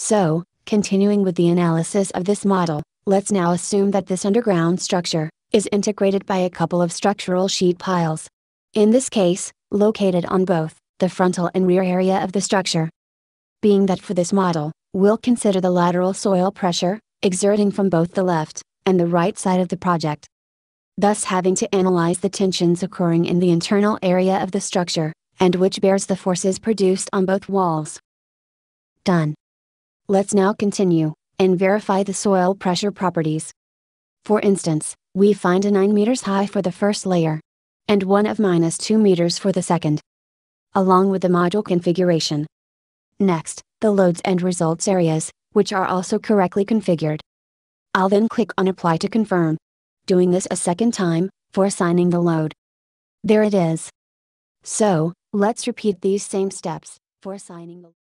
So, continuing with the analysis of this model, let's now assume that this underground structure is integrated by a couple of structural sheet piles. In this case, located on both the frontal and rear area of the structure. Being that for this model, we'll consider the lateral soil pressure, exerting from both the left and the right side of the project. Thus having to analyze the tensions occurring in the internal area of the structure, and which bears the forces produced on both walls. Done. Let's now continue, and verify the soil pressure properties. For instance, we find a 9 meters high for the first layer, and one of -2 meters for the second, along with the module configuration. Next, the loads and results areas, which are also correctly configured. I'll then click on Apply to confirm. Doing this a second time, for assigning the load. There it is. So, let's repeat these same steps, for assigning the load.